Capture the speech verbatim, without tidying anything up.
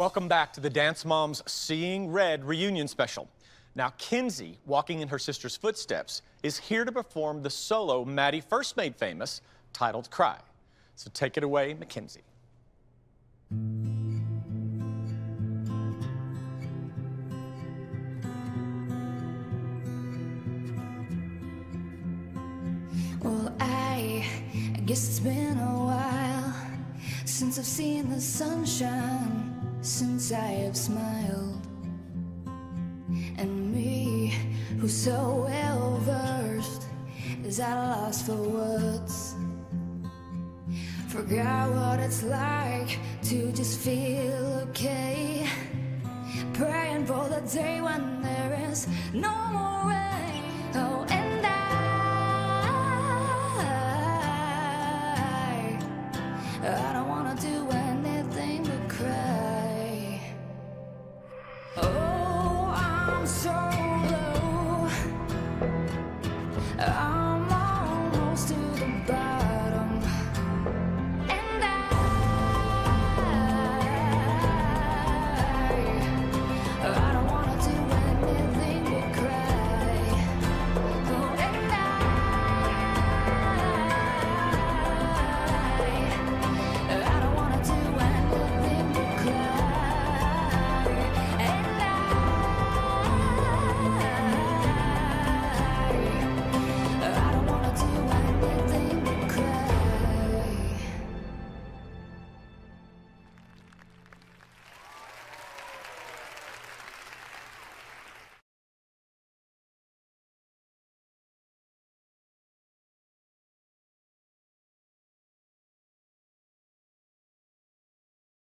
Welcome back to the Dance Moms Seeing Red reunion special. Now, Kenzie, walking in her sister's footsteps, is here to perform the solo Maddie first made famous, titled Cry. So take it away, Mackenzie. Well, I, I guess it's been a while since I've seen the sunshine. Since I have smiled, and me, who's so well versed, is at a loss for words. Forgot what it's like to just feel okay, praying for the day when there is no more.